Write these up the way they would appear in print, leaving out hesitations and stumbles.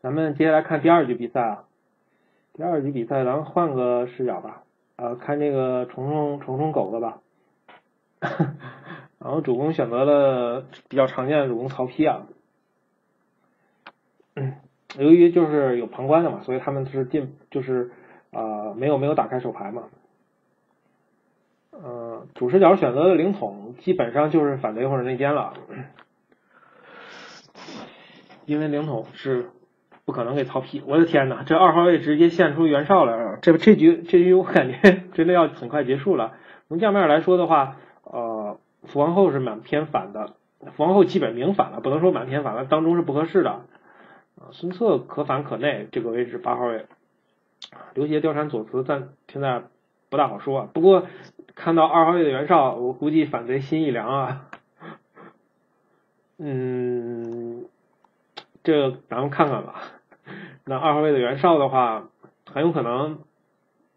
咱们接下来看第二局比赛啊。第二局比赛，咱们换个视角吧，看这个虫虫狗的吧。然后主攻选择了比较常见的主攻曹丕啊。由于就是有旁观的嘛，所以他们是没有打开手牌嘛。主视角选择的灵统，基本上就是反对或者内奸了。因为灵统是不可能给曹丕，我的天呐，这二号位直接献出袁绍来了，这局我感觉真的要很快结束了。从将面来说的话，福皇后是满偏反的，福皇后基本明反了，不能说满偏反了，当中是不合适的。孙策可反可内，这个位置八号位，刘协、貂蝉、左慈，但现在不大好说。不过看到二号位的袁绍，我估计反贼心一凉啊。这咱们看看吧。那二号位的袁绍的话，很有可能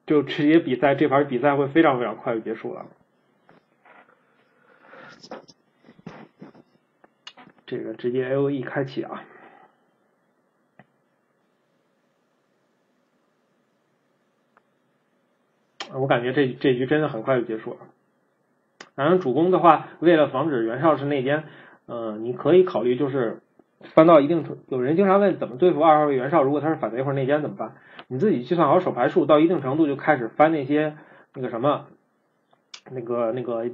就直接比赛，这盘比赛会非常非常快就结束了。这个直接 AOE 开启啊。我感觉这局真的很快就结束了。然后主攻的话，为了防止袁绍是内奸，你可以考虑就是。翻到一定，有人经常问怎么对付二号位袁绍，如果他是反贼或者内奸怎么办？你自己计算好手牌数，到一定程度就开始翻那些那个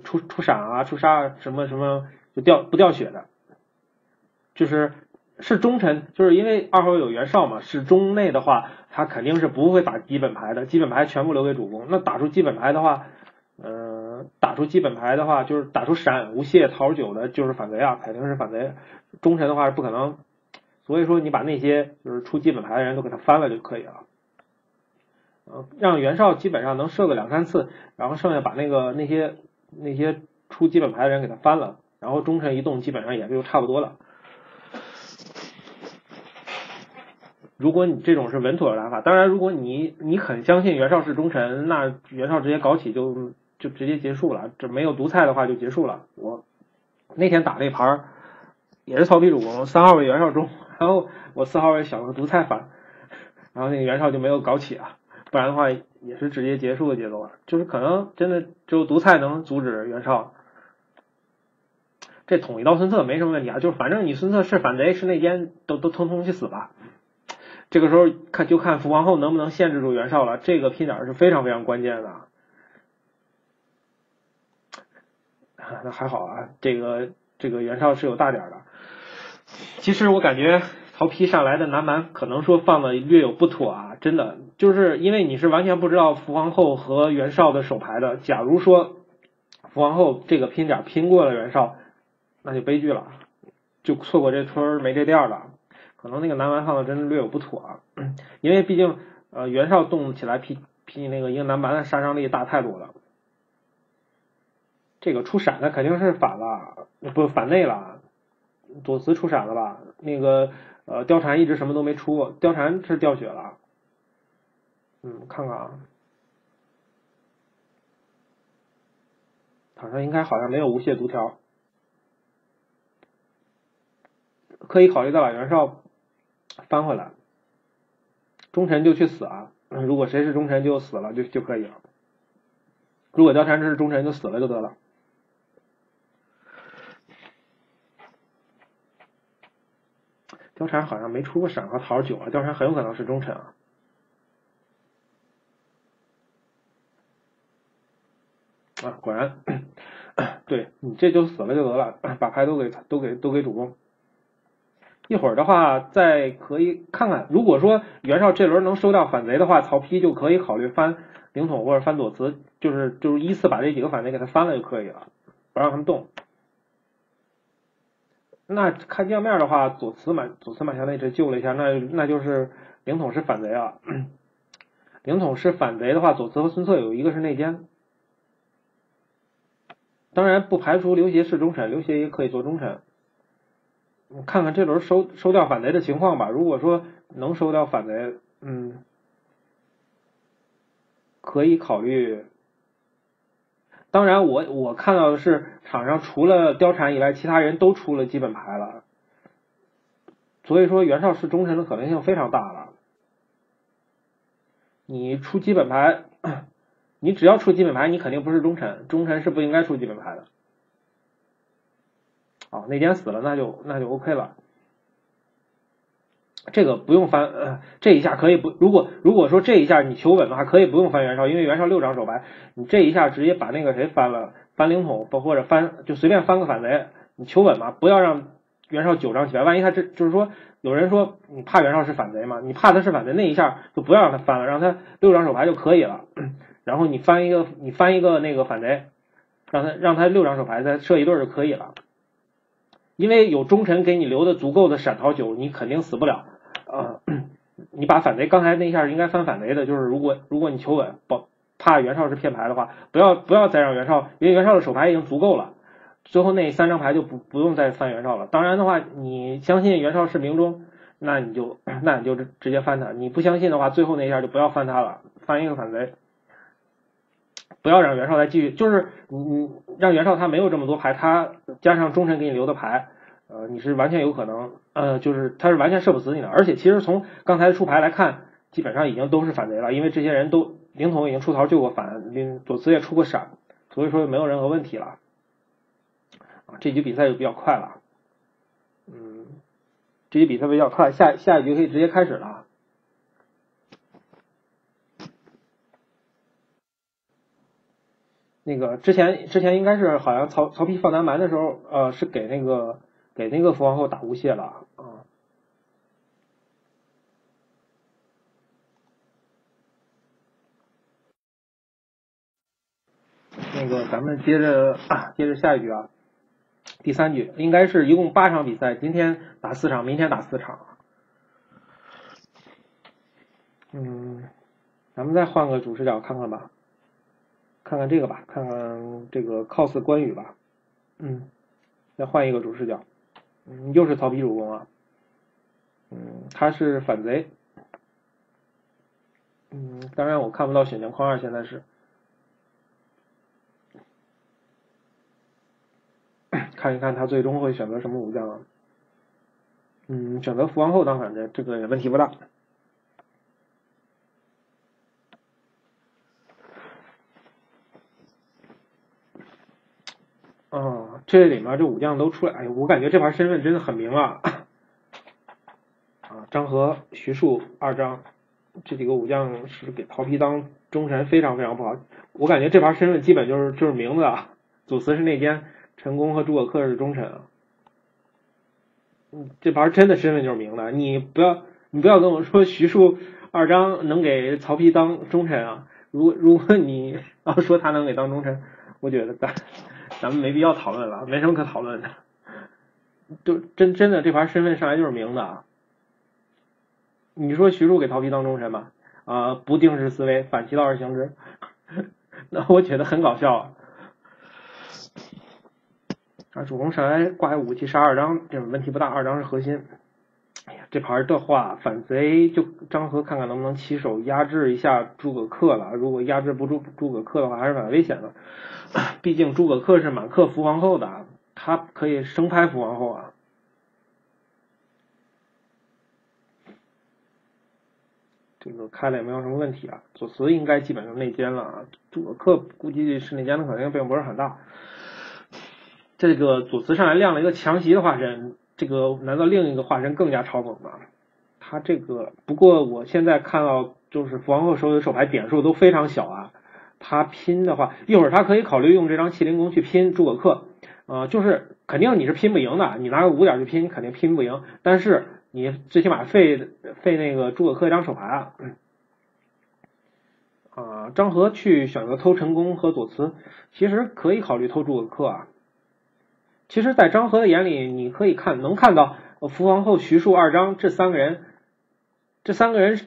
出闪啊、出杀什么就不掉血的，就是忠臣，就是因为二号位有袁绍嘛，是忠内的话，他肯定是不会打基本牌的，基本牌全部留给主公。那打出基本牌的话，就是打出闪、无懈、桃九的，就是反贼啊，肯定是反贼。忠臣的话是不可能，所以说你把那些就是出基本牌的人都给他翻了就可以了。让袁绍基本上能射个2-3次，然后剩下把那些出基本牌的人给他翻了，然后忠臣一动基本上也就差不多了。如果你这种是稳妥的打法，当然如果你很相信袁绍是忠臣，那袁绍直接搞起就直接结束了，这没有独裁的话就结束了。我那天打那盘也是曹丕主攻，3号位袁绍中，然后我4号位小个独裁反，然后那个袁绍就没有搞起啊，不然的话也是直接结束的节奏了。就是可能真的只有独裁能阻止袁绍。这捅一刀孙策没什么问题啊，就是反正你孙策是反贼是内奸都通去死吧。这个时候就看福皇后能不能限制住袁绍了，这个拼点是非常非常关键的。那还好啊，这个袁绍是有大点的。其实我感觉曹丕上来的南蛮可能说放的略有不妥啊，真的就是因为你是完全不知道福皇后和袁绍的手牌的。假如说福皇后这个拼点拼过了袁绍，那就悲剧了，就错过这村没这店了。可能那个南蛮放的真的略有不妥啊，因为毕竟袁绍动起来比那个一个南蛮的杀伤力大太多了。这个出闪的肯定是反了，不反内了。左慈出闪了吧？那个貂蝉一直什么都没出，貂蝉是掉血了。看看啊，场上应该好像没有无懈毒条，可以考虑到把袁绍。翻回来，忠臣就去死啊！如果谁是忠臣就死了就可以了。如果貂蝉是忠臣就死了就得了。貂蝉好像没出过闪和桃九啊，貂蝉很有可能是忠臣啊。果然，对你这就死了就得了，把牌都给主公。一会儿的话，再可以看看，如果说袁绍这轮能收掉反贼的话，曹丕就可以考虑翻灵统或者翻左慈，就是依次把这几个反贼给他翻了就可以了，不让他们动。那看将面的话，左慈满下内只救了一下，那就是灵统是反贼啊。灵统是反贼的话，左慈和孙策有一个是内奸，当然不排除刘协是忠臣，刘协也可以做忠臣。看看这轮收掉反贼的情况吧。如果说能收掉反贼，可以考虑。当然我看到的是场上除了貂蝉以外，其他人都出了基本牌了，所以说袁绍是忠臣的可能性非常大了。你出基本牌，你只要出基本牌，你肯定不是忠臣，忠臣是不应该出基本牌的。哦，内奸死了，那就 OK 了。这个不用翻，这一下可以不，如果说这一下你求稳的话，可以不用翻袁绍，因为袁绍6张手牌，你这一下直接把那个谁翻了，翻灵统，或者翻就随便翻个反贼，你求稳嘛，不要让袁绍9张起来，万一他这就是说有人说你怕袁绍是反贼嘛，你怕他是反贼，那一下就不要让他翻了，让他6张手牌就可以了，然后你翻一个那个反贼，让他6张手牌再射一对就可以了。因为有忠臣给你留的足够的闪逃9，你肯定死不了。你把反贼刚才那一下应该翻反贼的，就是如果你求稳，怕袁绍是骗牌的话，不要再让袁绍，因为袁绍的手牌已经足够了，最后那3张牌就不用再翻袁绍了。当然的话，你相信袁绍是明忠，那你就直接翻他；你不相信的话，最后那一下就不要翻他了，翻一个反贼。不要让袁绍再继续，就是你让袁绍他没有这么多牌，他加上忠臣给你留的牌，你是完全有可能，就是他是完全射不死你的。而且其实从刚才的出牌来看，基本上已经都是反贼了，因为这些人都灵统已经出桃救过反，左慈也出过闪，所以说没有任何问题了。这局比赛就比较快了，这局比赛比较快，下一局可以直接开始了。那个之前应该是好像曹丕放南蛮的时候，是给那个福皇后打无懈了啊。那个咱们接着下一局啊，第三局应该是一共8场比赛，今天打4场，明天打4场。咱们再换个主视角看看吧。看看这个吧，看看这个 cos 关羽吧，再换一个主视角，又是曹丕主公啊，他是反贼，当然我看不到选项框二，现在是看一看他最终会选择什么武将啊，选择福皇后当反贼，这个也问题不大。这里面这武将都出来，哎，我感觉这盘身份真的很明了啊！张合、徐庶、2张，这几个武将是给曹丕当忠臣，非常非常不好。我感觉这盘身份基本就是名字啊。祖慈是内奸，陈宫和诸葛恪是忠臣啊。这盘真的身份就是名字，你不要跟我说徐庶、2张能给曹丕当忠臣啊！如果你要说他能给当忠臣，我觉得咱们没必要讨论了，没什么可讨论的。就真的这盘身份上来就是名字啊。你说徐庶给曹丕当忠臣吧，不定式思维，反其道而行之，那我觉得很搞笑啊。主公上来挂武器杀2张，这问题不大，2张是核心。哎呀，这盘的话，反贼就张合看看能不能起手压制一下诸葛恪了。如果压制不住诸葛恪的话，还是蛮危险的。毕竟诸葛恪是满克福皇后的，他可以生拍福皇后啊。这个开了也没有什么问题啊。左慈应该基本上内奸了啊，诸葛恪估计是内奸的可能性并不是很大。这个左慈上来亮了一个强袭的化身，这个难道另一个化身更加嘲讽吗？他这个不过我现在看到就是福皇后手里手牌点数都非常小啊。他拼的话，一会儿他可以考虑用这张麒麟弓去拼诸葛恪，就是肯定你是拼不赢的，你拿个5点去拼肯定拼不赢，但是你最起码费那个诸葛恪一张手牌啊。张合去选择偷陈宫和左慈，其实可以考虑偷诸葛恪啊。其实，在张合的眼里，你可以能看到福皇后、徐庶、2张这三个人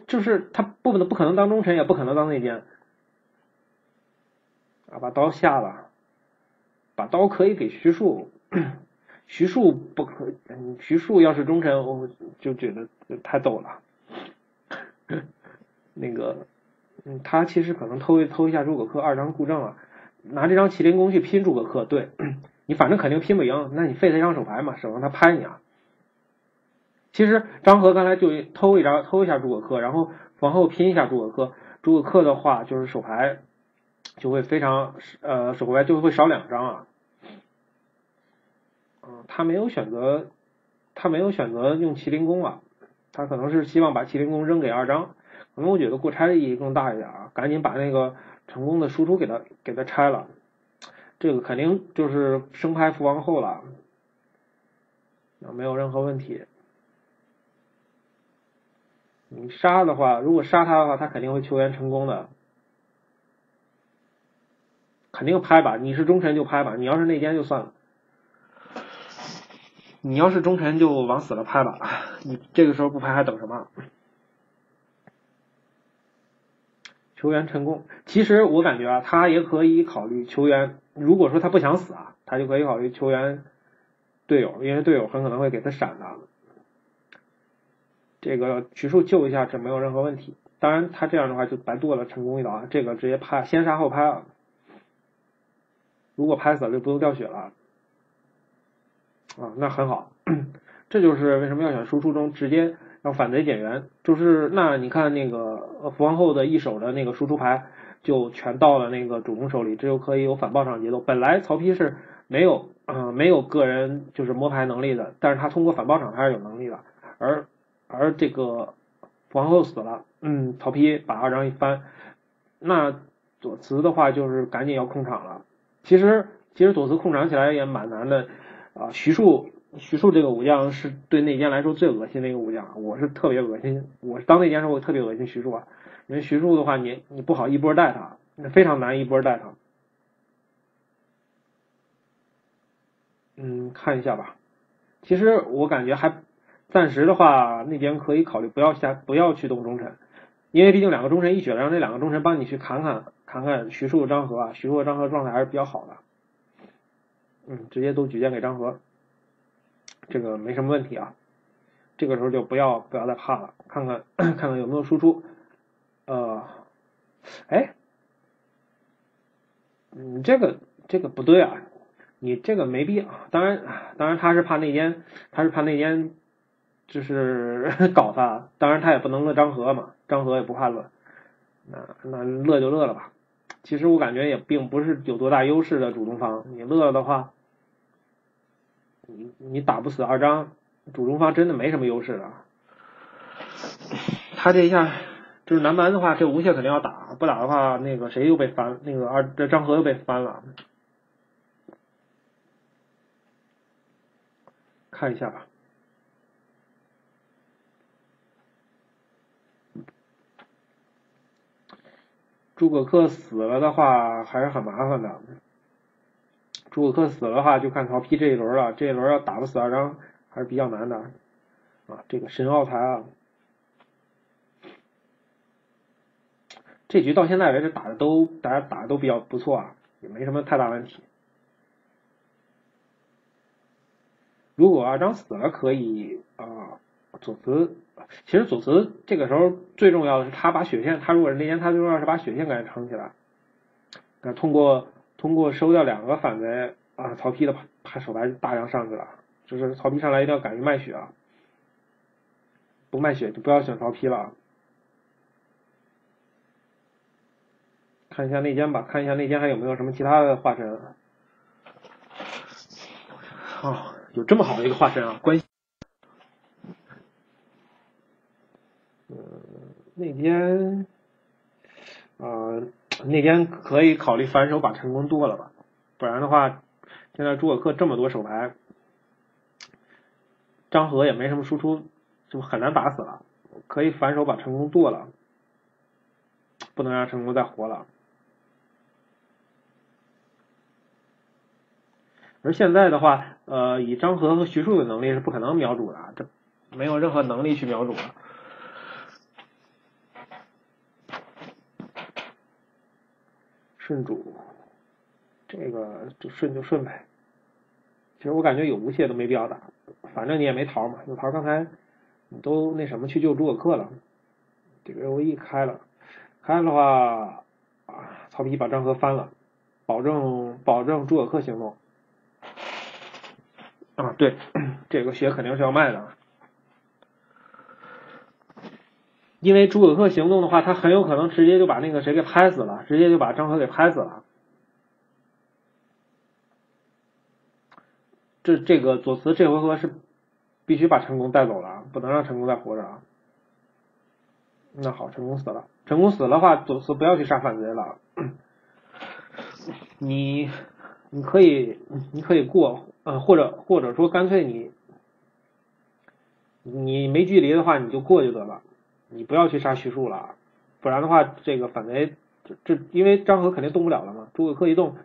就是他不可能当忠臣，也不可能当内奸。把刀下了，把刀可以给徐庶，徐庶不可，徐庶要是忠臣，我就觉得太逗了。那个，他其实可能偷一下诸葛恪2张固正啊，拿这张麒麟弓去拼诸葛恪，对，你反正肯定拼不赢，那你废他一张手牌嘛，省得他拍你啊。其实张合刚才就偷一下诸葛恪，然后皇后拼一下诸葛恪。诸葛恪的话就是手牌就会非常手牌就会少两张啊。他没有选择用麒麟弓啊，他可能是希望把麒麟弓扔给二张，可能我觉得过拆的意义更大一点啊，赶紧把那个成功的输出给他拆了，这个肯定就是生拍福王后了，没有任何问题。你杀的话，如果杀他的话，他肯定会求援成功的，肯定拍吧，你是忠臣就拍吧，你要是内奸就算了。你要是忠臣就往死了拍吧，你这个时候不拍还等什么？求援成功，其实我感觉啊，他也可以考虑求援。如果说他不想死啊，他就可以考虑求援队友，因为队友很可能会给他闪的。这个徐庶救一下这没有任何问题，当然他这样的话就白剁了成功一刀啊，这个直接拍先杀后拍啊。如果拍死了就不用掉血了。啊，那很好，这就是为什么要选输出中直接让反贼减员，就是那你看那个福王后的一手的那个输出牌就全到了那个主公手里，这就可以有反爆场节奏。本来曹丕是没有个人就是摸牌能力的，但是他通过反爆场他是有能力的，而这个福王后死了，曹丕把二张一翻，那左慈的话就是赶紧要控场了。其实左慈控场起来也蛮难的。啊，徐庶这个武将是对内奸来说最恶心的一个武将，我是特别恶心，我当内奸时候我特别恶心徐庶啊，因为徐庶的话你不好一波带他，那非常难一波带他。看一下吧，其实我感觉还暂时的话，内奸可以考虑不要去动忠臣，因为毕竟两个忠臣一血，让这两个忠臣帮你去砍砍徐庶张合啊，徐庶张合状态还是比较好的。直接都举荐给张合，这个没什么问题啊。这个时候就不要再怕了，看看有没有输出。这个不对啊，你这个没必要。当然他是怕内奸，就是搞他。当然他也不能乐张合嘛，张合也不怕乐，那乐就乐了吧。其实我感觉也并不是有多大优势的主动方，你乐的话，你打不死二张，主动方真的没什么优势的。他这一下就是南蛮的话，这无懈肯定要打，不打的话，那个谁又被翻，那个这张合又被翻了。看一下吧。诸葛恪死了的话还是很麻烦的，诸葛恪死了的话就看曹丕这一轮了，这一轮要打不死二张还是比较难的啊。这个神奥才啊，这局到现在为止大家打的都比较不错啊，也没什么太大问题。如果二张死了可以啊，左慈。其实左慈这个时候最重要的是他把血线，他如果是内奸，他最重要是把血线赶紧撑起来。通过收掉两个反贼啊，曹丕的牌手牌大量上去了，就是曹丕上来一定要敢于卖血啊，不卖血就不要选曹丕了。看一下内奸吧，看一下内奸还有没有什么其他的化身。啊，有这么好的一个化身啊，关系。那边可以考虑反手把成功剁了吧，不然的话现在诸葛恪这么多手牌，张合也没什么输出，就很难打死了，可以反手把成功剁了，不能让成功再活了。而现在的话以张合和徐庶的能力是不可能瞄准的，这没有任何能力去瞄准了。顺主，这个就顺呗。其实我感觉有无懈都没必要打，反正你也没逃嘛。有逃刚才你都那什么去救诸葛恪了，这个 AoE 开了的话，曹丕把张合翻了，保证诸葛恪行动。啊，对，这个血肯定是要卖的。因为朱可克行动的话，他很有可能直接就把那个谁给拍死了，直接就把张合给拍死了。这个左慈这回合是必须把陈宫带走了啊，不能让陈宫再活着啊。那好，陈宫死了。陈宫死了的话，左慈不要去杀反贼了。你可以过，或者说干脆你没距离的话，你就过就得了，你不要去杀徐庶了，不然的话，这个反贼这因为张合肯定动不了了嘛，诸葛恪一动，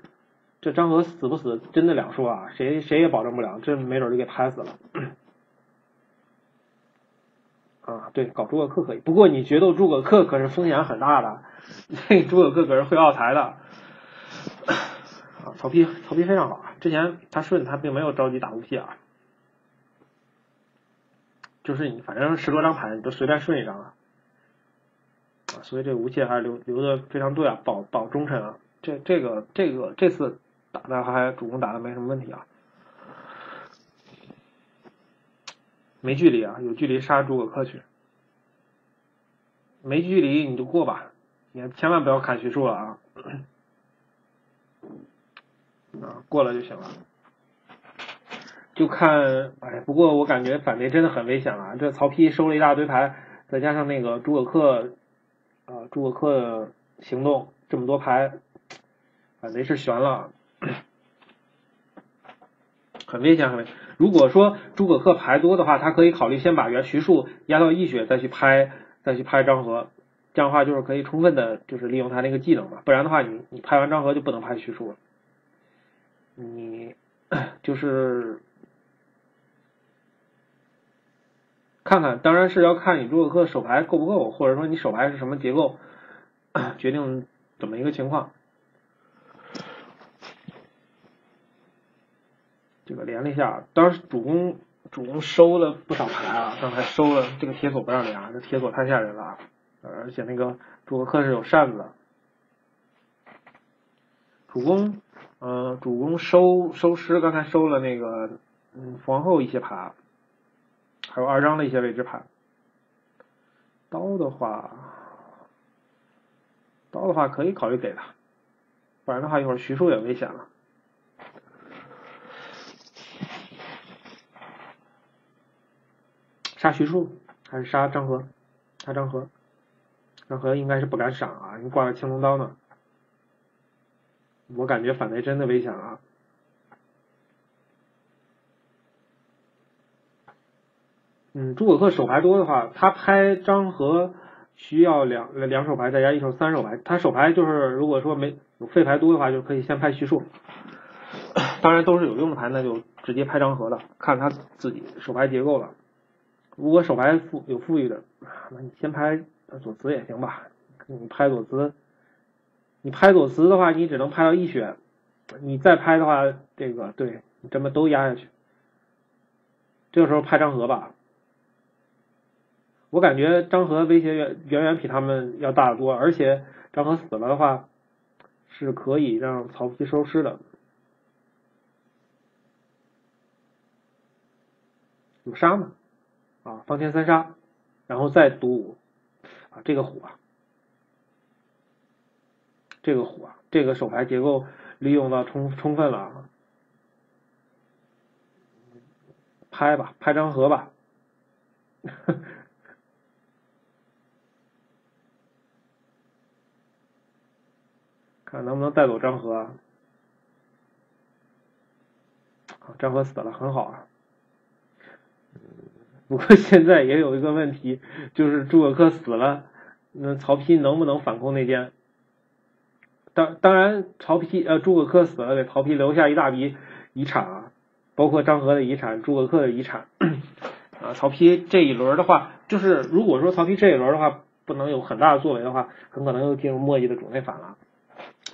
这张合死不死真的两说啊，谁也保证不了，这没准就给拍死了。啊，对，搞诸葛恪可以，不过你决斗诸葛恪可是风险很大的，这诸葛恪可是会奥才的。啊，曹丕非常好啊！之前他顺他并没有着急打无屁啊，就是你反正10多张牌你都随便顺一张啊，所以这无屁还是留的非常对啊，保忠臣啊，这个这次打的还主攻打的没什么问题啊，没距离啊，有距离杀诸葛恪去，没距离你就过吧，你千万不要砍徐庶了啊。啊，过了就行了，就看，哎，不过我感觉反贼真的很危险啊！这曹丕收了一大堆牌，再加上那个诸葛恪行动这么多牌，反贼是悬了，很危险，很危险。如果说诸葛恪牌多的话，他可以考虑先把徐庶压到一血，再去拍张合，这样的话就是可以充分的，就是利用他那个技能嘛，不然的话你拍完张合就不能拍徐庶了。你就是看看，当然是要看你诸葛恪手牌够不够，或者说你手牌是什么结构，决定怎么一个情况。这个连了一下，当时主攻收了不少牌啊，刚才收了这个铁锁不让连啊，这铁锁太吓人了，而且那个诸葛恪是有扇子，主攻收尸，刚才收了那个皇后一些牌，还有2张的一些未知牌。刀的话可以考虑给他，不然的话一会儿徐庶也危险了。杀徐庶还是杀张合？杀张合，张合应该是不敢闪啊，你挂了青龙刀呢。我感觉反贼真的危险啊！诸葛恪手牌多的话，他拍张合需要两手牌，再加一手3手牌。他手牌就是如果说没有废牌多的话，就可以先拍徐庶。当然都是有用的牌，那就直接拍张合了，看他自己手牌结构了。如果手牌有富裕的，那你先拍左慈也行吧。你拍左慈的话，你只能拍到一血，你再拍的话，这个对你这么都压下去，这个时候拍张合吧。我感觉张合威胁远远比他们要大得多，而且张合死了的话，是可以让曹丕收尸的。有杀吗？啊，方天3杀，然后再独舞啊，这个虎啊。这个虎啊，这个手牌结构利用到充分了啊，拍吧，拍张合吧，看能不能带走张合啊。好，张合死了，很好啊。不过现在也有一个问题，就是诸葛恪死了，那曹丕能不能反攻内奸？当然，诸葛恪死了，给曹丕留下一大笔遗产啊，包括张合的遗产、诸葛恪的遗产啊。曹丕这一轮的话，就是如果说曹丕这一轮的话不能有很大的作为的话，很可能又进入末季的主内反了。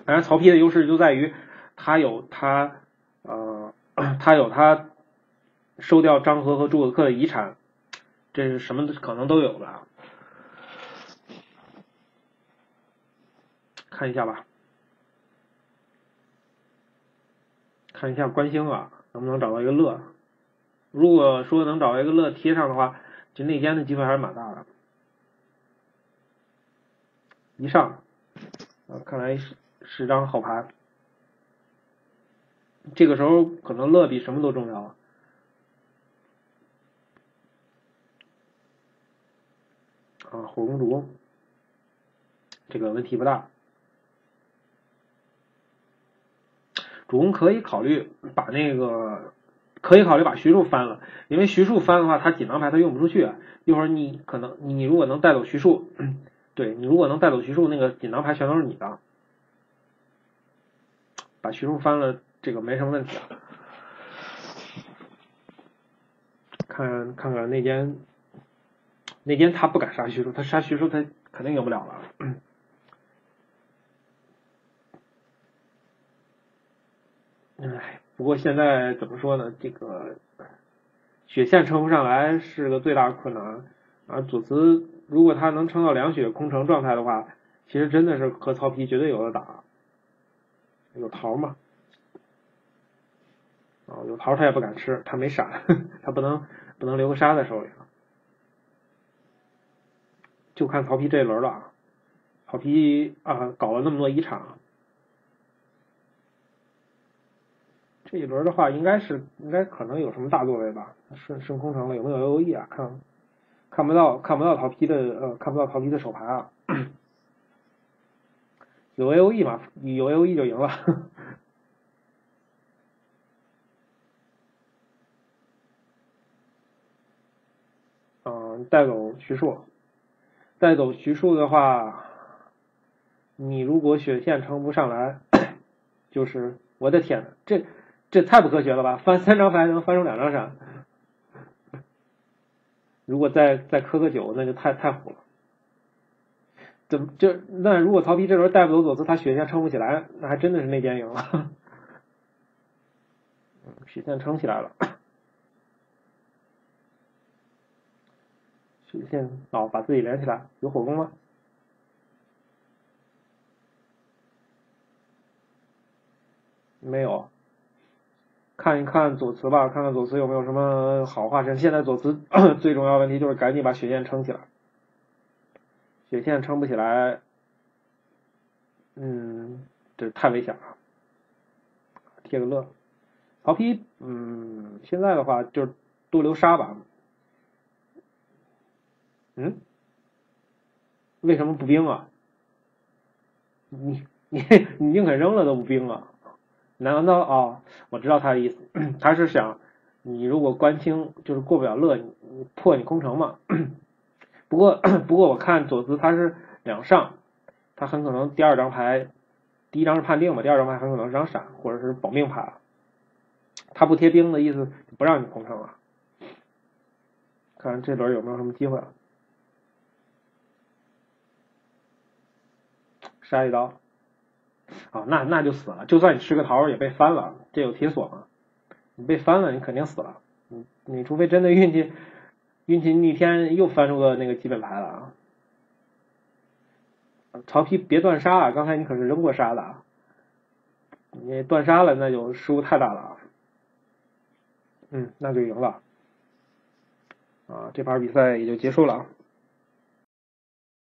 当然，曹丕的优势就在于他有他收掉张合和诸葛恪的遗产，这是什么可能都有的啊。看一下吧。看一下关兴啊，能不能找到一个乐？如果说能找到一个乐贴上的话，这内奸的机会还是蛮大的。一上啊，看来是张好牌。这个时候可能乐比什么都重要啊。啊，火攻主攻，这个问题不大。主攻可以考虑把徐庶翻了，因为徐庶翻的话，他锦囊牌他用不出去啊。一会儿你如果能带走徐庶，那个锦囊牌全都是你的。把徐庶翻了，这个没什么问题啊。看内奸他不敢杀徐庶，他杀徐庶他肯定赢不了了。哎，不过现在怎么说呢？这个血线撑不上来是个最大的困难啊！左慈如果他能撑到两血空城状态的话，其实真的是和曹丕绝对有的打。有桃嘛？啊，有桃他也不敢吃，他没闪，他不能留个杀在手里啊！就看曹丕这一轮了啊！曹丕啊，搞了那么多遗产。这一轮的话，应该可能有什么大作为吧？顺空城了，有没有优异啊？看不到曹丕的手牌啊。有 A O E 嘛？有 A O E 就赢了。带走徐庶，的话，你如果血线撑不上来，就是我的天呐，这太不科学了吧！翻三张牌能翻出两张闪，如果再磕个九，那就太虎了。那如果曹丕这轮带不走左慈，他血线撑不起来，那还真的是内奸赢了。血线撑起来了，血线把自己连起来，有火攻吗？没有。看一看左慈吧，看看左慈有没有什么好化身。现在左慈最重要的问题就是赶紧把血线撑起来，血线撑不起来，这太危险了。贴个乐，曹丕，现在的话就多留杀吧。为什么不兵啊？你宁肯扔了都不兵啊？难道我知道他的意思，他是想你如果关清就是过不了乐，你破你空城嘛。不过我看左慈他是两上，他很可能第二张牌，第一张是判定嘛，第二张牌很可能是张闪或者是保命牌。他不贴兵的意思不让你空城啊。看这轮有没有什么机会啊？杀一刀。那就死了，就算你吃个桃也被翻了，这有铁锁嘛？你被翻了，你肯定死了。你除非真的运气逆天又翻出个那个基本牌了啊！曹丕别断杀啊，刚才你可是扔过杀的啊！你断杀了，那就失误太大了啊！那就赢了啊！这盘比赛也就结束了啊！